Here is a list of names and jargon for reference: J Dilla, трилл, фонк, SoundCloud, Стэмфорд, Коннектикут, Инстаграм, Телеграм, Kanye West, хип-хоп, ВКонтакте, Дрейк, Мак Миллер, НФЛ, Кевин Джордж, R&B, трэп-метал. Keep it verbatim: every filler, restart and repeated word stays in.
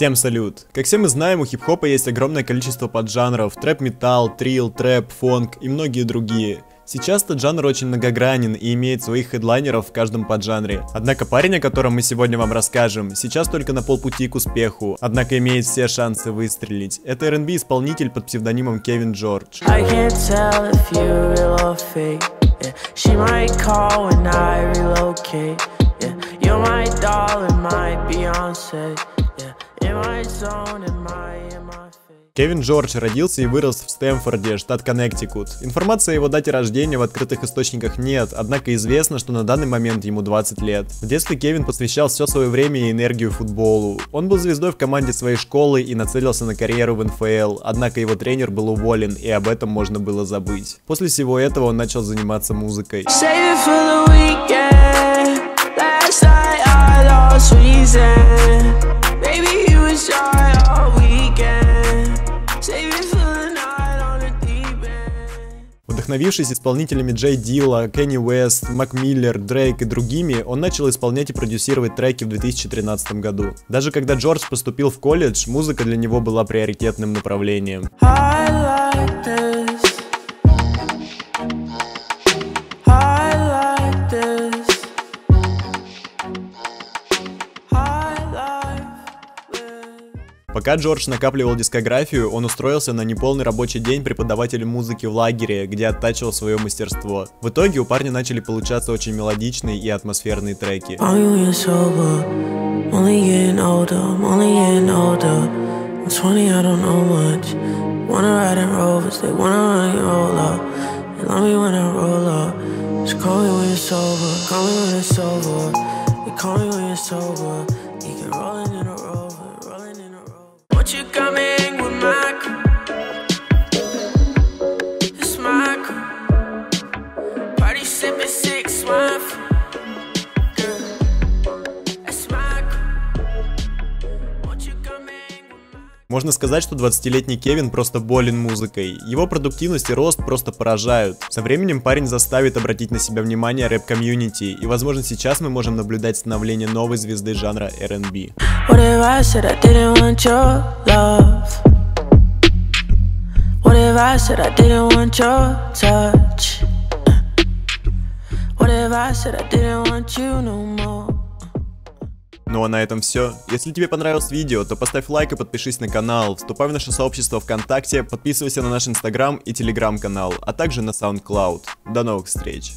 Всем салют! Как все мы знаем, у хип-хопа есть огромное количество поджанров: трэп-метал, трилл, трэп, фонк и многие другие. Сейчас этот жанр очень многогранен и имеет своих хедлайнеров в каждом поджанре. Однако парень, о котором мы сегодня вам расскажем, сейчас только на полпути к успеху, однако имеет все шансы выстрелить. Это эр энд би исполнитель под псевдонимом Кевин Джордж. Кевин Джордж родился и вырос в Стэнфорде, штат Коннектикут. Информации о его дате рождения в открытых источниках нет, однако известно, что на данный момент ему двадцать лет. В детстве Кевин посвящал все свое время и энергию футболу. Он был звездой в команде своей школы и нацелился на карьеру в эн эф эл, однако его тренер был уволен, и об этом можно было забыть. После всего этого он начал заниматься музыкой. Вдохновившись исполнителями J Dilla, Kanye West, Мак Миллер, Дрейк и другими, он начал исполнять и продюсировать треки в две тысячи тринадцатом году. Даже когда Джордж поступил в колледж, музыка для него была приоритетным направлением. Пока Джордж накапливал дискографию, он устроился на неполный рабочий день преподавателем музыки в лагере, где оттачивал свое мастерство. В итоге у парня начали получаться очень мелодичные и атмосферные треки. You coming with Mike? It's Mike. Party sipping six wine. It's Mike. Won't you come in with Mike? Можно сказать, что двадцатилетний Кевин просто болен музыкой. Его продуктивность и рост просто поражают. Со временем парень заставит обратить на себя внимание рэп-комьюнити, и, возможно, сейчас мы можем наблюдать становление новой звезды жанра эр энд би. Ну а на этом все. Если тебе понравилось видео, то поставь лайк и подпишись на канал, вступай в наше сообщество ВКонтакте, подписывайся на наш Инстаграм и Телеграм канал, а также на SoundCloud. До новых встреч!